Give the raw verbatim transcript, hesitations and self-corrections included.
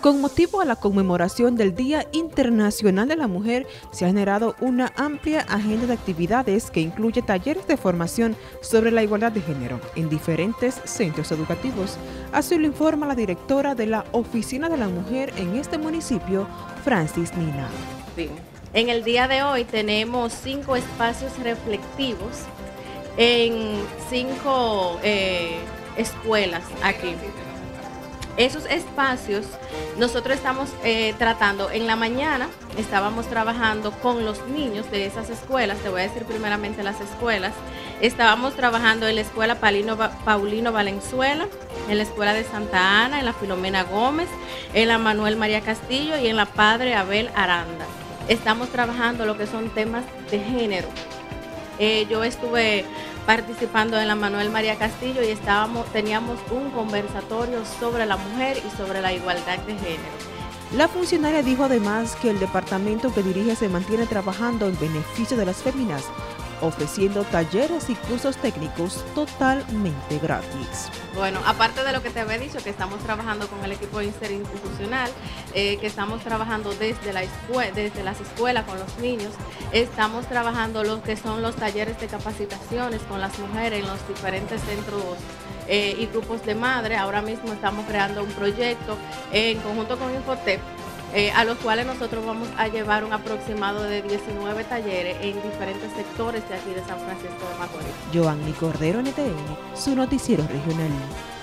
Con motivo a la conmemoración del Día Internacional de la Mujer, se ha generado una amplia agenda de actividades que incluye talleres de formación sobre la igualdad de género en diferentes centros educativos. Así lo informa la directora de la Oficina de la Mujer en este municipio, Francis Nina. Bien. En el día de hoy tenemos cinco espacios reflectivos en cinco eh, escuelas aquí. Esos espacios nosotros estamos eh, tratando, en la mañana estábamos trabajando con los niños de esas escuelas, te voy a decir primeramente las escuelas, estábamos trabajando en la escuela Paulino, Paulino Valenzuela, en la escuela de Santa Ana, en la Filomena Gómez, en la Manuel María Castillo y en la Padre Abel Aranda. Estamos trabajando lo que son temas de género. Eh, yo estuve participando en la Manuel María Castillo y estábamos, teníamos un conversatorio sobre la mujer y sobre la igualdad de género. La funcionaria dijo además que el departamento que dirige se mantiene trabajando en beneficio de las féminas, ofreciendo talleres y cursos técnicos totalmente gratis. Bueno, aparte de lo que te había dicho, que estamos trabajando con el equipo interinstitucional, eh, que estamos trabajando desde, la desde las escuelas con los niños, estamos trabajando lo que son los talleres de capacitaciones con las mujeres en los diferentes centros eh, y grupos de madre. Ahora mismo estamos creando un proyecto eh, en conjunto con Infotep, Eh, a los cuales nosotros vamos a llevar un aproximado de diecinueve talleres en diferentes sectores de aquí de San Francisco de Macorís. Yoani Cordero, N T N, su noticiero regional.